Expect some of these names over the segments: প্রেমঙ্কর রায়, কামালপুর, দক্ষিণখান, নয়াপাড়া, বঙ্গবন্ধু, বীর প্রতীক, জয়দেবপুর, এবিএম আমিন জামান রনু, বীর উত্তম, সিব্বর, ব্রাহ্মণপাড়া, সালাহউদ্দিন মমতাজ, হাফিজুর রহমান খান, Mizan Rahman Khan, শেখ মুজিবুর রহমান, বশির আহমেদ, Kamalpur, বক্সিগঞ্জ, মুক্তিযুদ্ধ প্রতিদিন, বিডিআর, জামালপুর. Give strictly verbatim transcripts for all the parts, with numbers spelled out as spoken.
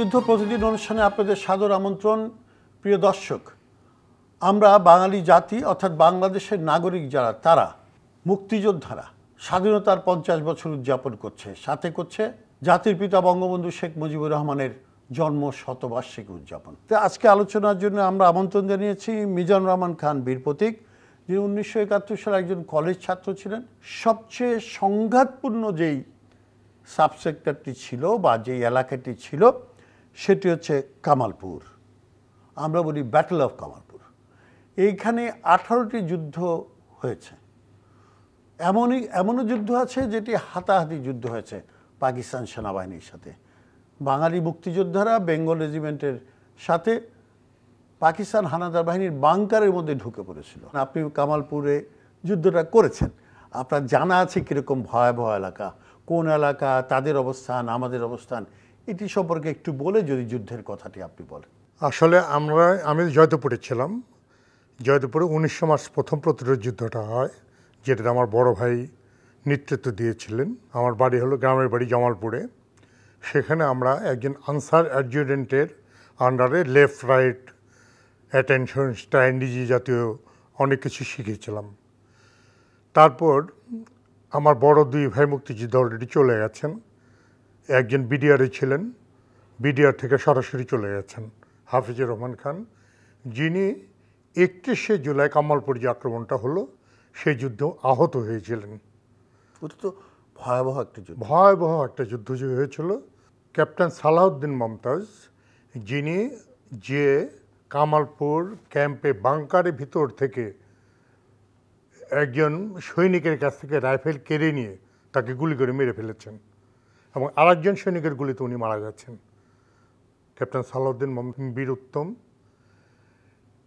মুক্তিযুদ্ধ প্রতিদিন অনুষ্ঠানে আপনাদের সাদর আমন্ত্রণ। প্রিয় দর্শক, আমরা বাঙালি জাতি অর্থাৎ বাংলাদেশের নাগরিক যারা, তারা মুক্তিযোদ্ধারা স্বাধীনতার পঞ্চাশ বছর উদযাপন করছে, সাথে করছে জাতির পিতা বঙ্গবন্ধু শেখ মুজিবুর রহমানের জন্ম শতবার্ষিকী উদযাপন। তো আজকে আলোচনার জন্য আমরা আমন্ত্রণ জানিয়েছি মিজান রহমান খান বীর প্রতীক, যিনি উনিশশো একাত্তর সালে একজন কলেজ ছাত্র ছিলেন। সবচেয়ে সংঘাতপূর্ণ যেই সাবসেক্টরটি ছিল বা যেই এলাকাটি ছিল সেটি হচ্ছে কামালপুর, আমরা বলি ব্যাটল অফ কামালপুর। এইখানে আঠারোটি যুদ্ধ হয়েছে, এমনই এমনও যুদ্ধ আছে যেটি হাতাহাতি যুদ্ধ হয়েছে পাকিস্তান সেনাবাহিনীর সাথে। বাঙালি মুক্তিযোদ্ধারা বেঙ্গল রেজিমেন্টের সাথে পাকিস্তান হানাদার বাহিনীর বাংকারের মধ্যে ঢুকে পড়েছিল। আপনি কামালপুরে যুদ্ধটা করেছেন, আপনার জানা আছে কীরকম ভয়াবহ এলাকা, কোন এলাকা, তাদের অবস্থান, আমাদের অবস্থান, এটি সম্পর্কে একটু বলে যদি যুদ্ধের কথাটি আপনি বলেন। আসলে আমরা আমি জয়দেবপুরে ছিলাম। জয়দেবপুরে উনিশশো মার্চ প্রথম প্রতিরোধ যুদ্ধটা হয়, যেটাতে আমার বড় ভাই নেতৃত্ব দিয়েছিলেন। আমার বাড়ি হলো গ্রামের বাড়ি জামালপুরে। সেখানে আমরা একজন আনসার অ্যাডজুডেন্টের আন্ডারে লেফট রাইট অ্যাটেনশন স্ট্র্যাটেজি জাতীয় অনেক কিছু শিখেছিলাম। তারপর আমার বড় দুই ভাই মুক্তিযুদ্ধ অলরেডি চলে গেছেন, একজন বিডিআরে ছিলেন, বিডিআর থেকে সরাসরি চলে গেছেন হাফিজুর রহমান খান, যিনি একত্রিশে জুলাই কামালপুর যে আক্রমণটা হলো সেই যুদ্ধ আহত হয়েছিলেন। অত্যন্ত ভয়াবহ একটা যুদ্ধ ভয়াবহ একটা যুদ্ধ যে হয়েছিল। ক্যাপ্টেন সালাহউদ্দিন মমতাজ, যিনি যে কামালপুর ক্যাম্পে বাংকারের ভিতর থেকে একজন সৈনিকের কাছ থেকে রাইফেল কেড়ে নিয়ে তাকে গুলি করে মেরে ফেলেছেন এবং আরেকজন সৈনিকের গুলিতে উনি মারা গেছেন, ক্যাপ্টেন সালাহউদ্দিন বীর উত্তম।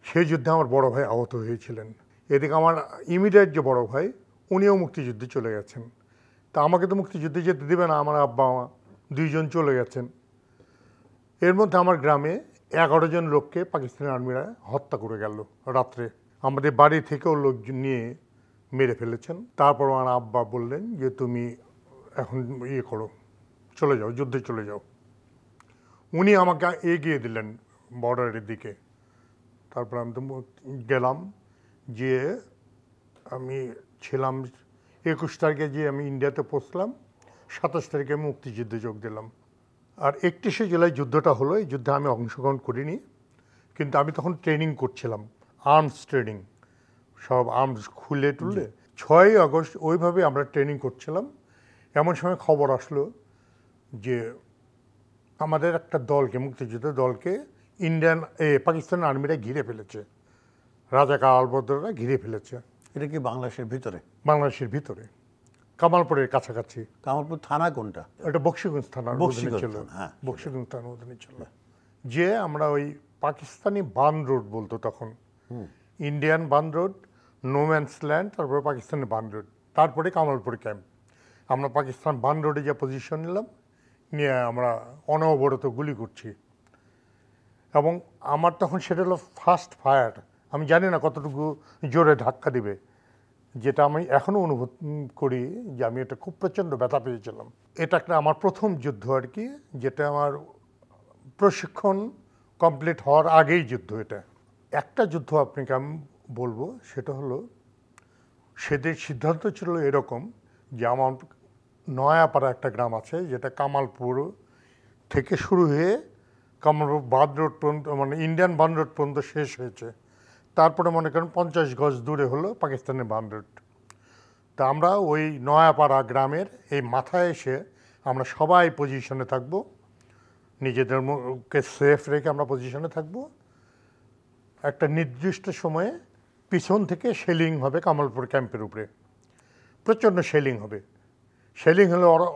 সেই যুদ্ধে আমার বড় ভাই আহত হয়েছিলেন। এদিকে আমার ইমিডিয়েট যে বড় ভাই, উনিও মুক্তিযুদ্ধে চলে গেছেন। তা আমাকে তো মুক্তিযুদ্ধে যেতে দেবে না, আমার আব্বা আমা দুইজন চলে গেছেন। এর মধ্যে আমার গ্রামে এগারো জন লোককে পাকিস্তানি আর্মিরা হত্যা করে গেল রাত্রে, আমাদের বাড়ি থেকেও লোক নিয়ে মেরে ফেলেছেন। তারপর আমার আব্বা বললেন যে তুমি এখন ইয়ে করো, চলে যাও, যুদ্ধে চলে যাও। উনি আমাকে এগিয়ে দিলেন বর্ডারের দিকে। তারপর আমি তো গেলাম, যে আমি ছিলাম একুশ তারিখে যে আমি ইন্ডিয়াতে পৌঁছলাম, সাতাশ তারিখে আমি মুক্তিযুদ্ধে যোগ দিলাম। আর একত্রিশে জুলাই যুদ্ধটা হলো, এই যুদ্ধে আমি অংশগ্রহণ করিনি, কিন্তু আমি তখন ট্রেনিং করছিলাম, আর্মস ট্রেনিং, সব আর্মস খুলে টুলে। ছয়ই আগস্ট ওইভাবে আমরা ট্রেনিং করছিলাম। এমন সময় খবর আসলো যে আমাদের একটা দলকে, মুক্তিযুদ্ধ দলকে ইন্ডিয়ান এ পাকিস্তান আর্মিরা ঘিরে ফেলেছে, রাজাকার আলবদররা ঘিরে ফেলেছে। এটা কি বাংলাদেশের ভিতরে? বাংলাদেশের ভিতরে, কামালপুরের কাছাকাছি। কামালপুর থানা কোনটা? এটা বক্সিগঞ্জ থানা। বক্সিগঞ্জ থানা অধীনে ছিল। যে আমরা ওই পাকিস্তানি বান রোড বলতো তখন, ইন্ডিয়ান বান রোড, নোম্যান্স ল্যান্ড, তারপরে পাকিস্তানি বান রোড, তারপরে কামালপুর ক্যাম্প। আমরা পাকিস্তান বান রোডে যে পজিশন নিলাম, নিয়ে আমরা অনবরত গুলি করছি। এবং আমার তখন সেটা হলো ফার্স্ট ফায়ার। আমি জানি না কতটুকু জোরে ধাক্কা দিবে, যেটা আমি এখনও অনুভব করি যে আমি এটা খুব প্রচণ্ড ব্যথা পেয়েছিলাম। এটা একটা আমার প্রথম যুদ্ধ আর কি, যেটা আমার প্রশিক্ষণ কমপ্লিট হওয়ার আগেই যুদ্ধ। এটা একটা যুদ্ধ আপনাকে আমি বলবো, সেটা হলো সেদের সিদ্ধান্ত ছিল এরকম যে আমার নয়াপাড়া একটা গ্রাম আছে, যেটা কামালপুর থেকে শুরু হয়ে কামালপুর বান রোড পর্যন্ত, মানে ইন্ডিয়ান বান রোড পর্যন্ত শেষ হয়েছে। তারপরে মনে করেন পঞ্চাশ গজ দূরে হলো পাকিস্তানের বান রোড। তা আমরা ওই নয়াপাড়া গ্রামের এই মাথায় এসে আমরা সবাই পজিশনে থাকব, নিজেদেরকে সেফ রেখে আমরা পজিশনে থাকব। একটা নির্দিষ্ট সময়ে পিছন থেকে শেলিং হবে কামালপুর ক্যাম্পের উপরে, প্রচণ্ড শেলিং হবে। শেলিং হলে ওরা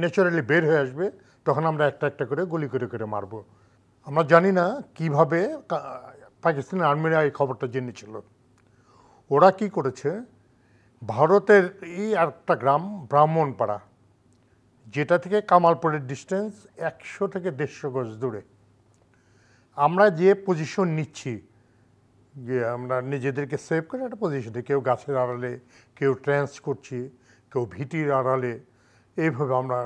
ন্যাচারালি বের হয়ে আসবে, তখন আমরা একটা একটা করে গুলি করে করে মারব। আমরা জানি না কিভাবে পাকিস্তানি আর্মিরা এই খবরটা জেনেছিল। ওরা কি করেছে, ভারতের এই একটা গ্রাম ব্রাহ্মণপাড়া, যেটা থেকে কামালপুরের ডিস্টেন্স একশো থেকে দেড়শো গজ দূরে, আমরা যে পজিশন নিচ্ছি, যে আমরা নিজেদেরকে সেভ করে একটা পজিশনে, কেউ গাছের আড়ালে, কেউ ট্রান্স করছি, কেউ ভিটির আড়ালে, এইভাবে আমরা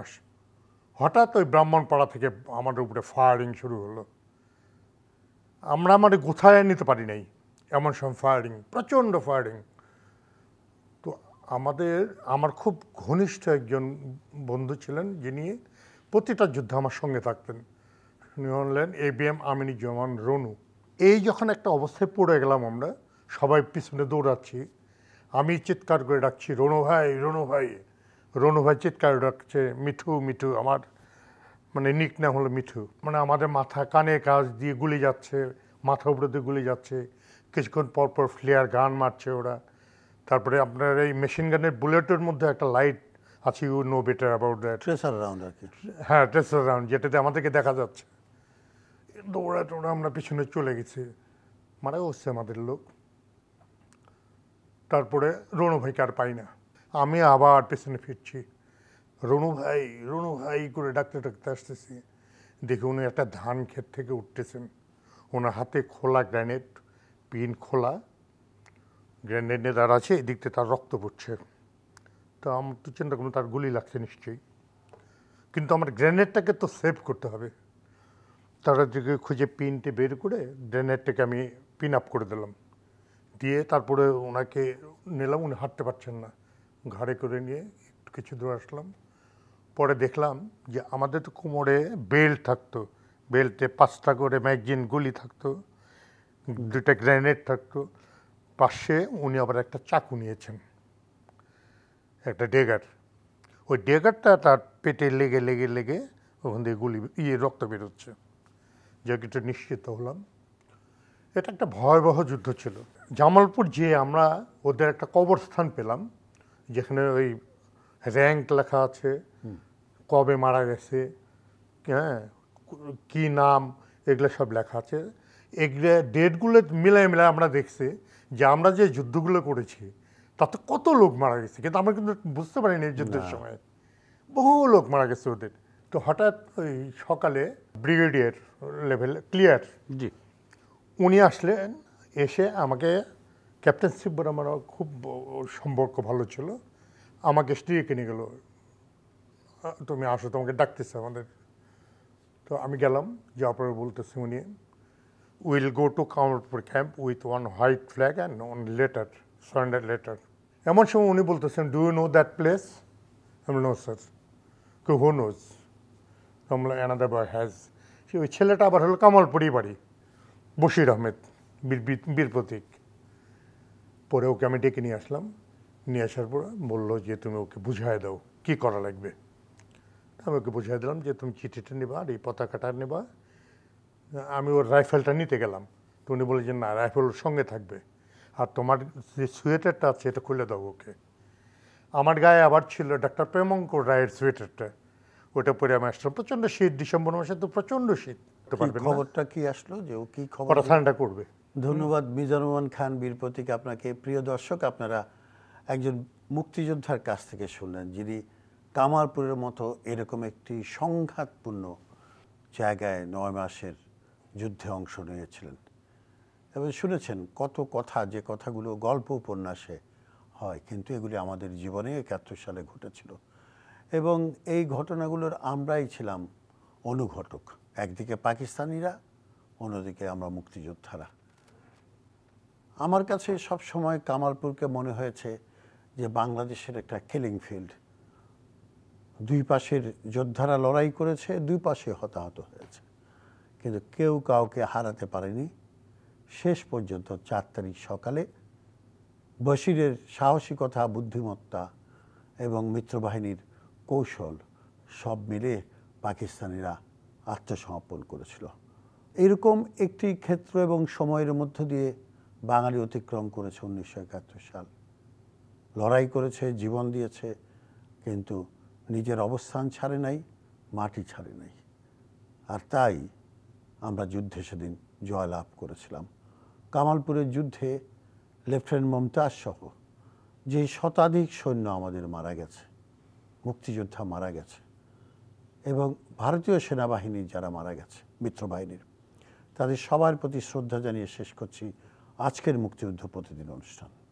হঠাৎ ওই ব্রাহ্মণপাড়া থেকে আমাদের উপরে ফায়ারিং শুরু হলো। আমরা মানে গোছায় নিতে পারি নাই, এমন সব ফায়ারিং, প্রচণ্ড ফায়ারিং। তো আমাদের আমার খুব ঘনিষ্ঠ একজন বন্ধু ছিলেন যিনি প্রতিটা যুদ্ধে আমার সঙ্গে থাকতেন, উনি হলেন এবিএম আমিন জামান রনু। এই যখন একটা অবস্থায় পড়ে গেলাম আমরা সবাই পিছনে দৌড়াচ্ছি, আমি চিৎকার করে ডাকছি রনু ভাই রনু ভাই রনু ভাই চিৎকার ডাকছে মিঠু মিঠু, আমার মানে নিক নাম হলো মিঠু। মানে আমাদের মাথা কানে কাজ দিয়ে গুলি যাচ্ছে, মাথা উপরে দিয়ে গুলি যাচ্ছে, কিছুক্ষণ পরপর ফ্লেয়ার গান মারছে ওরা। তারপরে আপনার এই মেশিন গানের বুলেটের মধ্যে একটা লাইট আছে, you know better about that, tracer round আর কি। হ্যাঁ ট্রেসার রাউন্ড, যেটাতে আমাদেরকে দেখা যাচ্ছে। দৌড়া টোড়া আমরা পিছনে চলে গেছি, মারা হচ্ছে আমাদের লোক। তারপরে রনু ভাইকে আর পাই না, আমি আবার পেছনে ফিরছি, রনু ভাই রনু ভাই করে ডাকতে ডাকতে আসতেছি, দেখি উনি একটা ধান ক্ষেত থেকে উঠতেছেন, ওনার হাতে খোলা গ্রেনেড, পিন খোলা গ্রেনেডে দাঁড়া আছে, এদিক থেকে তার রক্ত পড়ছে। তো আমার তো চিন্তা করুন তার গুলি লাগছে নিশ্চয়ই, কিন্তু আমার গ্রেনেডটাকে তো সেভ করতে হবে। তারা দিকে খুঁজে পিনটি বের করে গ্রেনেডটাকে আমি পিন আপ করে দিলাম, দিয়ে তারপরে ওনাকে নিলাম। উনি হাঁটতে পারছেন না, ঘাড়ে করে নিয়ে একটু কিছু দূর আসলাম, পরে দেখলাম যে আমাদের তো কোমরে বেল্ট থাকতো, বেল্টে পাঁচটা করে ম্যাগজিন গুলি থাকতো, দুটা গ্রেনেড থাকতো, পাশে উনি আবার একটা চাকু নিয়েছেন, একটা ডেগার। ওই ডেগারটা তার পেটে লেগে লেগে লেগে ওখান দিয়ে গুলি ইয়ে রক্ত বেরোচ্ছে, যা কিছু নিশ্চিত হলাম। এটা একটা ভয়াবহ যুদ্ধ ছিল। জামালপুর যেয়ে আমরা ওদের একটা কবরস্থান পেলাম, যেখানে ওই র্যাঙ্ক লেখা আছে, কবে মারা গেছে, হ্যাঁ কী নাম, এগুলো সব লেখা আছে। এগুলো ডেটগুলো মিলাই মিলাই আমরা দেখছি যে আমরা যে যুদ্ধগুলো করেছি তাতে কত লোক মারা গেছে, কিন্তু আমরা কিন্তু বুঝতে পারিনি যুদ্ধের সময় বহু লোক মারা গেছে ওদের। তো হঠাৎ ওই সকালে ব্রিগেডিয়ার লেভেল ক্লিয়ার জি উনি আসলেন, এসে আমাকে ক্যাপ্টেন সিব্বর আমার খুব সম্পর্ক ভালো ছিল, আমাকে স্ত্রীকে নিয়ে গেলো, তুমি আসো তোমাকে ডাকতেছে আমাদের। তো আমি গেলাম, যাওয়ার পরে বলতেছি উনি will go to কামালপুর camp with one white flag and one letter surrender letter. এমন সময় উনি বলতেছেন do you know that place, আমি নো স্যার, কু হু নোজ, আমরা অ্যানাদার বয় হ্যাজ। সে ওই ছেলেটা আবার হলো কামালপুরি বাড়ি, বশির আহমেদ বীর প্রতীক। পরে ওকে আমি ডেকে নিয়ে আসলাম, নিয়ে আসার পর বললো যে তুমি ওকে বুঝাই দাও কি করা লাগবে। আমি ওকে বুঝাই দিলাম যে তুমি চিঠিটা নেবা আর এই পতাকাটা নেবা। আমি ওর রাইফেলটা নিতে গেলাম, তো উনি বলে যে না রাইফেল ওর সঙ্গে থাকবে, আর তোমার যে সোয়েটারটা আছে এটা খুলে দাও ওকে। আমার গায়ে আবার ছিল ডাক্তার প্রেমঙ্কর রায়ের সোয়েটারটা, ওটা পরে আমি আসলাম। প্রচণ্ড শীত, ডিসেম্বর মাসে তো প্রচণ্ড শীত। খবরটা কি আসলো যে ও কি খবর করবে। ধন্যবাদ মিজান রহমান খান বীর প্রতীক আপনাকে। প্রিয় দর্শক, আপনারা একজন মুক্তিযোদ্ধার কাছ থেকে শুনলেন যিনি কামালপুরের মতো এরকম একটি সংঘাতপূর্ণ জায়গায় নয় মাসের যুদ্ধে অংশ নিয়েছিলেন, এবং শুনেছেন কত কথা যে কথাগুলো গল্প উপন্যাসে হয়, কিন্তু এগুলি আমাদের জীবনে একাত্তর সালে ঘটেছিল এবং এই ঘটনাগুলোর আমরাই ছিলাম অনুঘটক। একদিকে পাকিস্তানিরা, অন্যদিকে আমরা মুক্তিযোদ্ধারা। আমার কাছে সব সময় কামালপুরকে মনে হয়েছে যে বাংলাদেশের একটা কিলিং ফিল্ড, দুই পাশের যোদ্ধারা লড়াই করেছে, দুই পাশে হতাহত হয়েছে, কিন্তু কেউ কাউকে হারাতে পারেনি। শেষ পর্যন্ত চার তারিখ সকালে বশিরের সাহসিকতা, বুদ্ধিমত্তা এবং মিত্রবাহিনীর কৌশল সব মিলে পাকিস্তানিরা আত্মসমর্পণ করেছিল। এরকম একটি ক্ষেত্র এবং সময়ের মধ্য দিয়ে বাঙালি অতিক্রম করেছে উনিশশো একাত্তর সাল। লড়াই করেছে, জীবন দিয়েছে, কিন্তু নিজের অবস্থান ছাড়ে নাই, মাটি ছাড়ে নাই, আর তাই আমরা যুদ্ধে সেদিন জয়লাভ করেছিলাম। কামালপুরের যুদ্ধে লেফটেন্যান্ট মমতাজ সহ যে শতাধিক সৈন্য আমাদের মারা গেছে, মুক্তিযোদ্ধা মারা গেছে, এবং ভারতীয় সেনাবাহিনীর যারা মারা গেছে মিত্রবাহিনীর, তাদের সবার প্রতি শ্রদ্ধা জানিয়ে শেষ করছি আজকের মুক্তিযুদ্ধ প্রতিদিন অনুষ্ঠান।